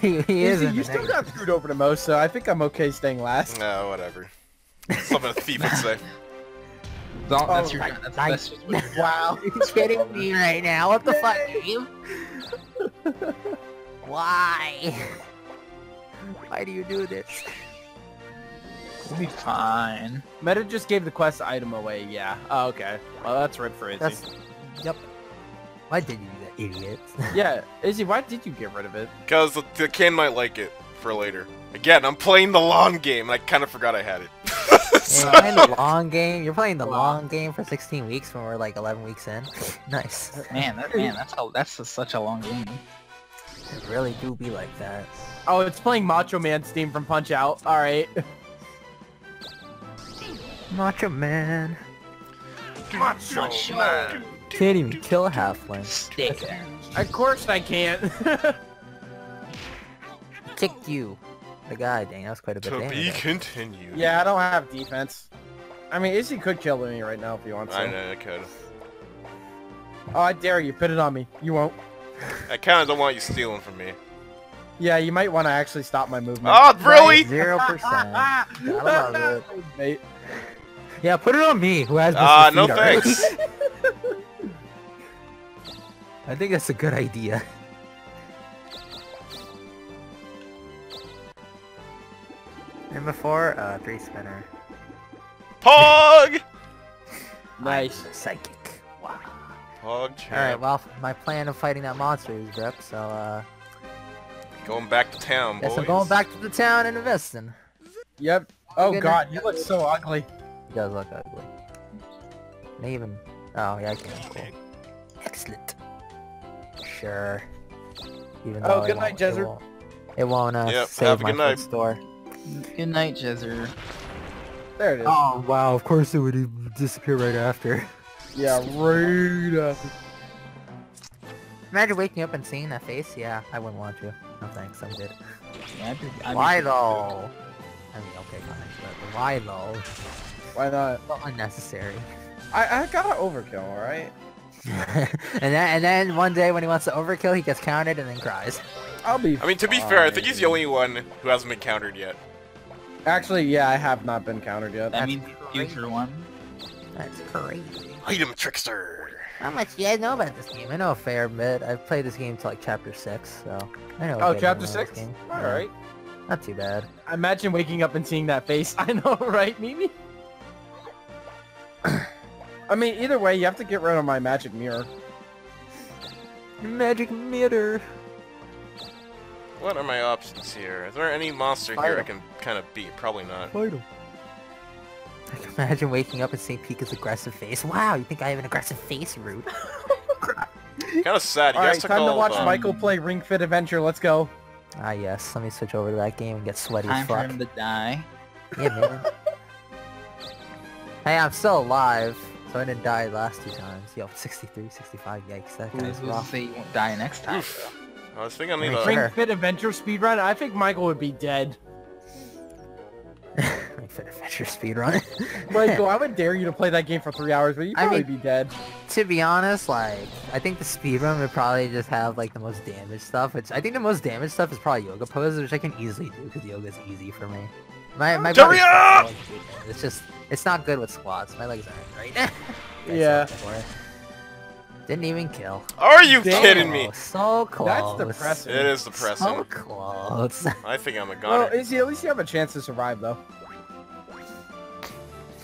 He is. You still got screwed over the most, so I think I'm okay staying last. No, whatever. Something a thief would say. That's your nice. Wow, you're kidding me right now. What the fuck, game? Why? Why do you do this? We'll be fine. Meta just gave the quest item away, yeah. Oh, okay. Well, that's ripped for Izzy. Yep. Why did you do that, idiot? Yeah, Izzy, why did you get rid of it? Because the kid might like it for later. Again, I'm playing the long game, and I kind of forgot I had it. So... You're playing the long game? You're playing the long game for 16 weeks when we're like 11 weeks in? Nice. Man, that's such a long game. It really do be like that. Oh, it's playing Macho Man's theme from Punch-Out. Alright. Macho Man. Macho Man. Can't even kill a halfling. Stick. Of course I can't. Kicked you. The guy, dang, that was quite a bit damage. To be continued. Yeah, I don't have defense. I mean, Izzy could kill me right now if he wants to. I know, I could. Oh, I dare you. Put it on me. You won't. I kind of don't want you stealing from me. Yeah, you might want to actually stop my movement. Oh, really? 0%. Yeah, put it on me, who has this. No thanks. I think that's a good idea. Number 4, 3 spinner. Pog! Nice. Psychic. Wow. Pog champ. Alright, well, my plan of fighting that monster is ripped, so, going back to town, boys. Yes, I'm going back to the town and investing. Yep. Oh, God, you look so ugly. You guys look ugly. And even... Oh, yeah, I can. Cool. Excellent. Sure. Even though good night, Jezzer. It won't save my food store. Good night, Jezzer. There it is. Oh, wow, of course it would disappear right after. Yeah, right after. Imagine waking up and seeing that face. Yeah, I wouldn't want to. No thanks, I'm good. Yeah, why though? I mean, okay, fine, but why though? Why not? Well, unnecessary. I gotta overkill, alright? and then one day when he wants to overkill, he gets countered and then cries. I mean, to be fair, I think he's the only one who hasn't been countered yet. Actually, yeah, I have not been countered yet. I mean, future one. That's crazy. Item trickster. How much do you guys know about this game? I know a fair bit. I've played this game to like chapter 6, so I know. Oh, chapter 6? Alright. Yeah. Not too bad. Imagine waking up and seeing that face. I know, right, Mimi? I mean, either way, you have to get rid of my magic mirror. Magic mirror. What are my options here? Is there any monster here I can kind of beat? Probably not. Fight him. I can imagine waking up and seeing Pika's aggressive face. Wow, you think I have an aggressive face, Rude? Kind of sad. You guys took all of them. Time to watch Michael play Ring Fit Adventure. Let's go. Ah yes, let me switch over to that game and get sweaty as fuck. Time for him to die. Yeah, man. Hey, I'm still alive, so I didn't die last 2 times. Yo, 63, 65, yikes, that guy's rough. You won't die next time. I was thinking I need a Ring Fit Adventure speedrun. I think Michael would be dead. Fit Adventure speedrun. Michael, I would dare you to play that game for 3 hours, but you'd probably be dead. To be honest, like, I think the speedrun would probably just have, like, the most damage stuff, which I think the most damage stuff is probably yoga poses, which I can easily do, because yoga's easy for me. My body's not good. It's just, it's not good with squats. My legs aren't right. Yeah. Didn't even kill. Are you kidding me? So close. That's depressing. It is depressing. So close. I think I'm a goner. Well, Izzy, at least you have a chance to survive, though.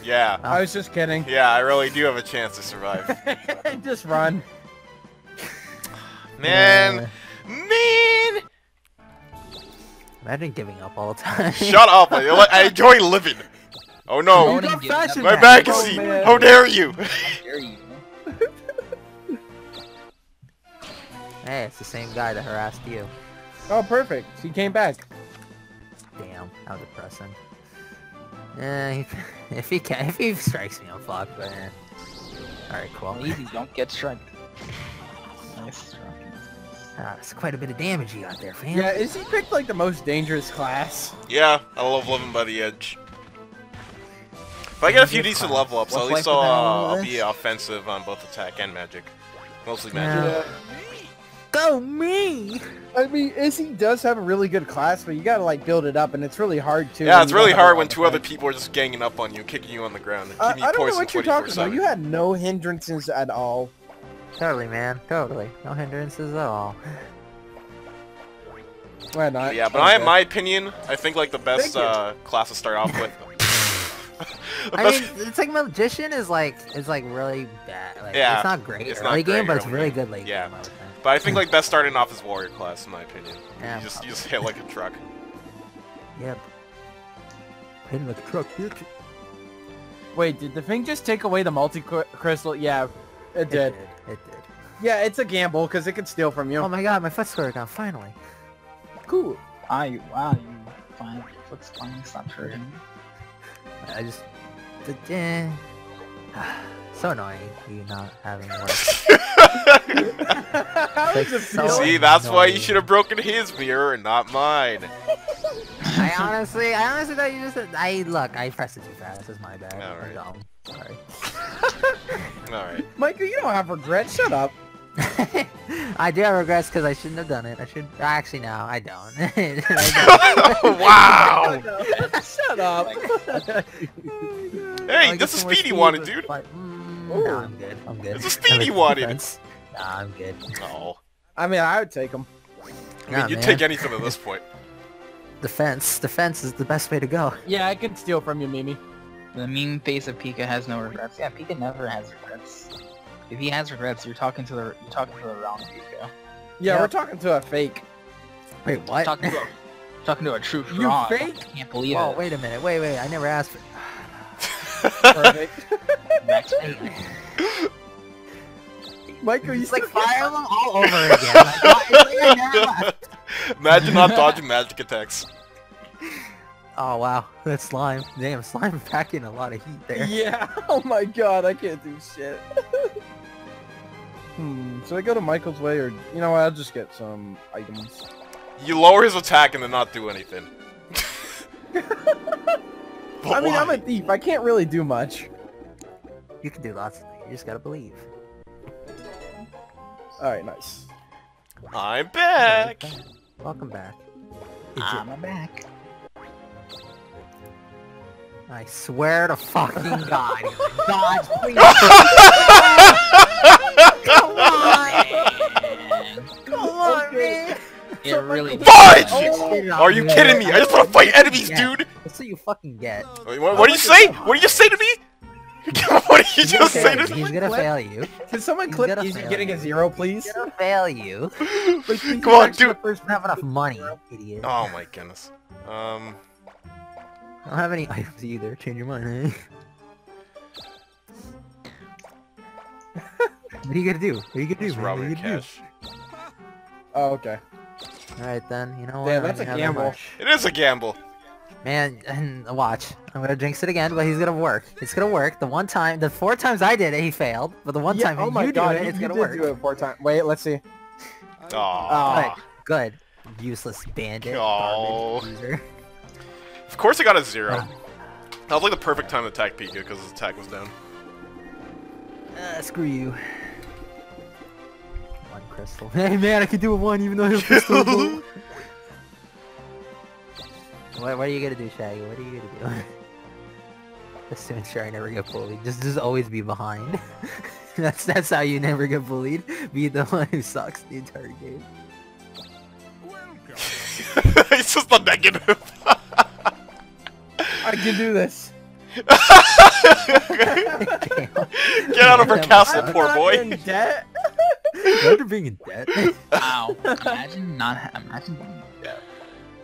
Yeah. I was just kidding. Yeah, I really do have a chance to survive. Just run. Man. Man. Imagine giving up all the time. Shut up. I enjoy living. Oh, no. My back is seat. How dare you? How dare you? Hey, it's the same guy that harassed you. Oh, perfect. He came back. Damn. How depressing. If he strikes me, I'm fucked, but alright, cool. Easy, don't get struck. Nice. That's quite a bit of damage you got there, fam. Yeah, is he picked like the most dangerous class? Yeah, I love living by the edge. If I get a few decent level ups, at least I'll be offensive on both attack and magic. Mostly magic. so mean. I mean, Izzy does have a really good class, but you gotta like build it up, and it's really hard to. Yeah, it's really hard when two other people are just ganging up on you, kicking you on the ground. And I don't know what you're talking about. You had no hindrances at all. Totally, man. Totally, no hindrances at all. Why not? Yeah, but I, in my opinion, I think like the best class to start off with. I mean, it's like Magician is like really bad. Like, yeah, it's not great early game, but it's really good late game. Yeah, but I think like best starting off is Warrior class in my opinion. Yeah, you just hit like a truck. Yep. Hitting like a truck, bitch. Wait, did the thing just take away the multi-crystal? Yeah, it did. It did. Yeah, it's a gamble because it could steal from you. Oh my god, my foot squared down finally. Cool. Wow, you fine. Foot's fine. Stop hurting. I just... So annoying, you not having work. See, that's why you should have broken his mirror and not mine. I honestly thought you just said... Look, I pressed it too fast. This is my bad. Alright. Dumb. Sorry. Alright. Michael, you don't have regrets. Shut up. I do have regrets because I shouldn't have done it. I should. Actually, no, I don't. I don't. Wow! Shut up! Hey, this is Speedy wanted, dude. No, I'm good. I'm good. This is Speedy wanted. Nah, I'm good. Oh. I mean, I would take him. I mean, you'd take anything at this point. Defense. Defense is the best way to go. Yeah, I could steal from you, Mimi. The mean face of Pika has no regrets. Yeah, Pika never has regrets. If he has regrets, you're talking to the wrong Pika. Yeah, yep. We're talking to a fake. Wait, what? Talking to a true fraud. You fake? I can't believe it. Oh, wait a minute. Wait. I never asked for. Perfect. Next thing. Michael, you like fire them all over again. Imagine not dodging magic attacks. Oh wow, that slime! Damn, slime packing a lot of heat there. Yeah. Oh my god, I can't do shit. So I go to Michael's way, or you know what? I'll just get some items. You lower his attack and then not do anything. I mean, I'm a thief. I can't really do much. You can do lots of things. You just gotta believe. All right, nice. I'm back. Welcome back. I'm back. I swear to fucking god, God, please. Come on! Come on, man! It really FUDGE! Oh, are you kidding me? I just wanna fight enemies, dude! That's what you fucking get. Wait, what do you say? What do you say to me? What did you just say to me? He's gonna fail you. Can someone clip he's getting a zero, please? He's gonna fail you. Come on, dude! I don't have enough money, idiot. Oh my goodness. I don't have any items either. Change your mind, eh? What are you gonna do? What are you gonna do? Just rob your cash. Oh, okay. Alright then, you know what? Yeah, that's a gamble. It is a gamble. Man, and watch. I'm gonna jinx it again, but he's gonna work. It's gonna work. The one time, the 4 times I did it, he failed. But the one time you do it, it's gonna work. You did do it 4 times. Wait, let's see. Aww. Right, good. Useless bandit. Aww. Garbage user. Of course I got a 0. That was like the perfect time to attack Pika because his attack was down. Screw you. 1 crystal. Hey man, I could do a 1 even though he was crystal. What are you gonna do, Shaggy? What are you gonna do? Just to ensure I never get bullied. Just always be behind. That's how you never get bullied. Be the one who sucks the entire game. It's just the negative. I can do this. Get out of her castle, poor boy. I'm in debt. Imagine being in debt. Wow. Imagine not having debt.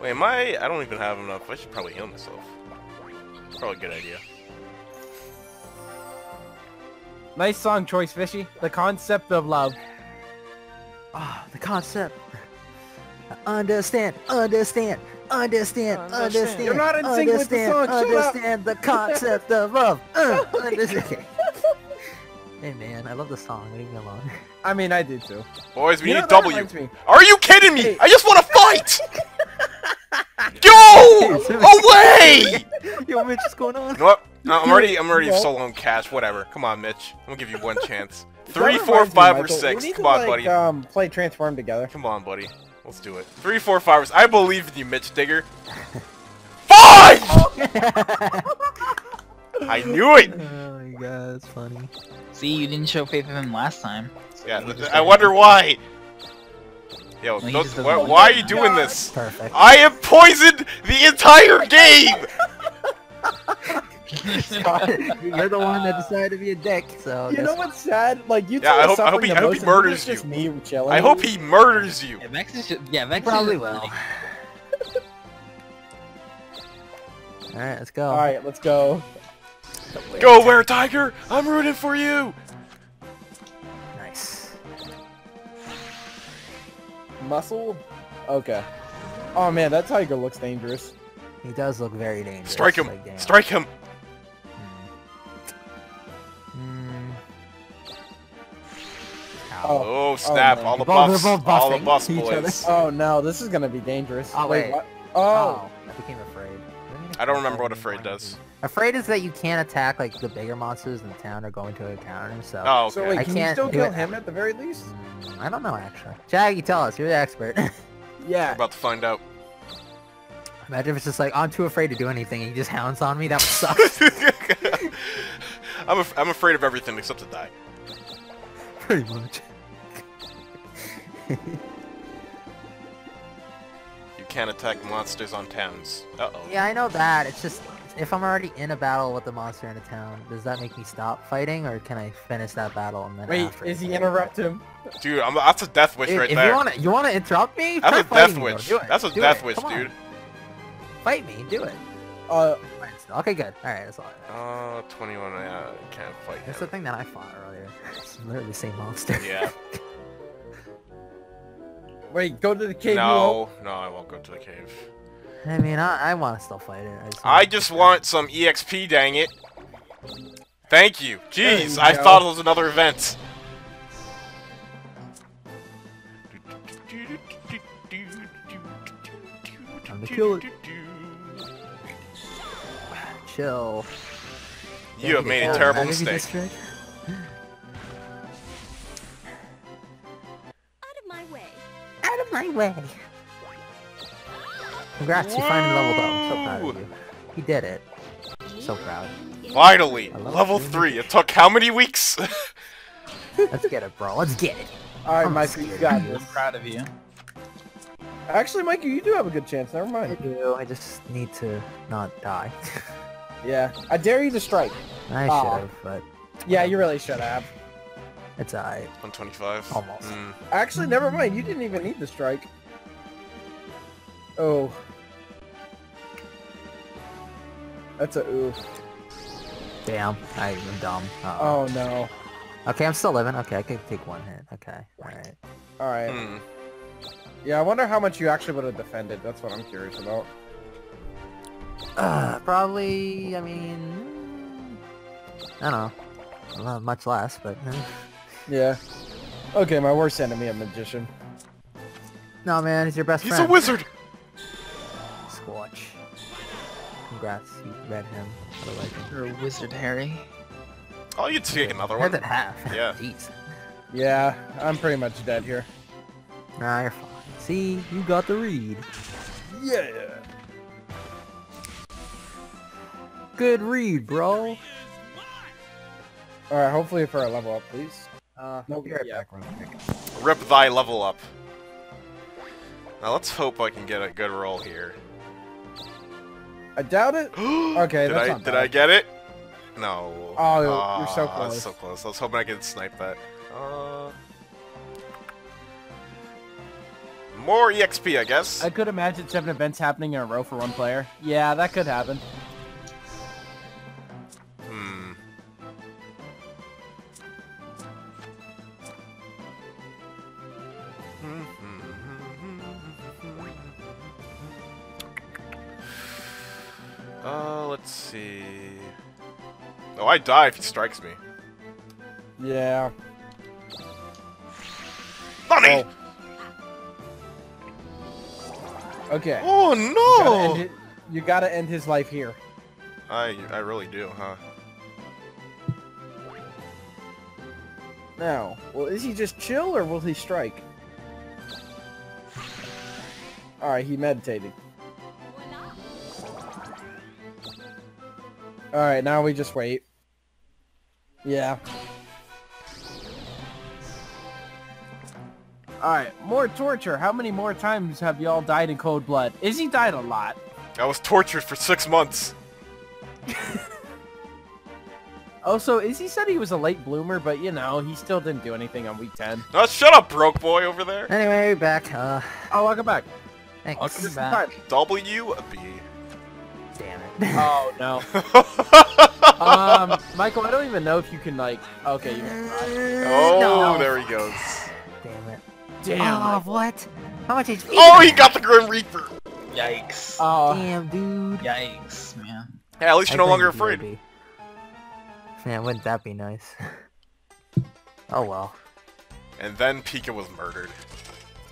Wait, am I? I don't even have enough. I should probably heal myself. It's probably a good idea. Nice song choice, Fishy. The concept of love. Ah, the concept. Understand. You're not in sync with the song. Understand the concept of love. Hey man, I love the song. Leave me alone. I mean, I do too. Boys, we need a W. Are you kidding me? Hey. I just want to fight. Yo, away! Yo, Mitch, what's going on? You know what? No, I'm already so low on cash. Whatever. Come on, Mitch. I'm gonna give you 1 chance. Three, four, five, or six. Come on, buddy. Play Transform together. Come on, buddy. Let's do it. 3, 4, 5. I believe in you, Mitch Digger. 5! I knew it! Oh my god, that's funny. See, you didn't show faith in him last time. Yeah, I wonder why. Yo, no, why are you doing this? Perfect. I have poisoned the entire game! You're the one that decided to be a dick, so... You know what's sad? Like, you tell us something the most, and it's just me chilling. I hope he murders you. Yeah, Vex is probably will. Alright, let's go. Alright, let's go. Go, Were-Tiger! I'm rooting for you! Nice. Muscle? Okay. Oh man, that tiger looks dangerous. He does look very dangerous. Strike him! Like, strike him! Oh snap, all the buffs, all the buffs, boys. Oh no, this is gonna be dangerous. Oh wait, what? Oh! I became afraid. I don't remember what afraid does. Afraid is that you can't attack like the bigger monsters in the town or go into a counter, so... Oh, okay. So wait, can you still kill him at the very least? I don't know, actually. Jag, you tell us, you're the expert. Yeah. We're about to find out. Imagine if it's just like, I'm too afraid to do anything and he just hounds on me, that would suck. I'm afraid of everything except to die. Pretty much. You can't attack monsters on towns. Uh-oh. Yeah, I know that. It's just, if I'm already in a battle with a monster in a town, does that make me stop fighting, or can I finish that battle and then after? Wait, is he interrupt him? Dude, that's a death wish right there. You wanna interrupt me? That's a death wish. That's a death wish, dude. Fight me, do it. Okay, good. Alright, that's all I got. 21, I can't fight him. That's the thing that I fought earlier. It's literally the same monster. Yeah. Wait, go to the cave. No, no, I won't go to the cave. I mean, I want to still fight it. I just want some EXP, dang it. Thank you. Jeez, I thought it was another event. Time to kill it. Chill. You have made a terrible mistake. My way. Congrats, you finally leveled up. I'm so proud of you. He did it. So proud. Finally, level 3. It took how many weeks? Let's get it, bro. Let's get it. Alright, Mike, you got this. I'm proud of you. Actually, Mike, you do have a good chance. Never mind. I do. I just need to not die. Yeah. I dare you to strike. I should have, but... Yeah, you really should have. It's alright. 125. Almost. Mm. Actually, never mind. You didn't even need the strike. Oh. That's a oof. Damn. I'm dumb. Uh-oh. Oh, no. Okay, I'm still living. Okay, I can take one hit. Okay. Alright. Alright. Mm. Yeah, I wonder how much you actually would have defended. That's what I'm curious about. Probably, I mean... I don't know. Not much less, but... Yeah. Okay, my worst enemy, a magician. No, man, he's your best friend. He's a wizard! Squatch. Congrats, you read him. You're a wizard, Harry. Oh, you'd take another one. More than half. Yeah. Jeez. Yeah, I'm pretty much dead here. Nah, you're fine. See, you got the read. Yeah! Good read, bro. Alright, hopefully for a level up, please. We'll be right back. Rip thy level up. Now let's hope I can get a good roll here. I doubt it. Okay, did I get it? No. Oh, you're so close. That's so close. I was hoping I could snipe that. More EXP, I guess. I could imagine 7 events happening in a row for one player. Yeah, that could happen. Let's see. Oh, I die if he strikes me. Yeah. Money! Oh. Okay. Oh no! You gotta end his life here. I really do, huh? Now, well, is he just chill or will he strike? Alright, he meditated. Alright, now we just wait. Yeah. Alright, more torture. How many more times have y'all died in cold blood? Izzy died a lot. I was tortured for 6 months. Also, Izzy said he was a late bloomer, but you know, he still didn't do anything on week 10. Oh, shut up, broke boy over there. Anyway, back. Oh, welcome back. Thanks. Welcome back. W-B. Damn it. Oh, no. Michael, I don't even know if you can, like... Okay, you can... Oh, no. There he goes. Damn it. Damn. Oh, what? How much HP? Oh, he got the Grim Reaper. Yikes. Oh. Damn, dude. Yikes, man. Yeah, at least you're no longer afraid. Maybe. Man, wouldn't that be nice? Oh, well. And then Pika was murdered.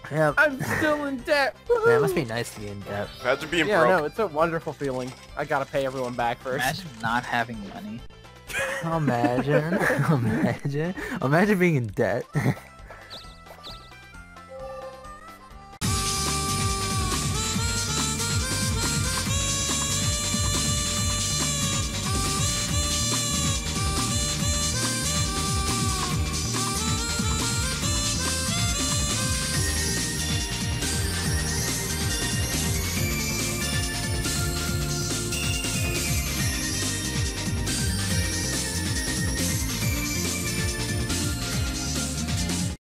Yep. I'm still in debt! Man, it must be nice to be in debt. Imagine being broke. Yeah, no, it's a wonderful feeling. I gotta pay everyone back first. Imagine not having money. Imagine being in debt.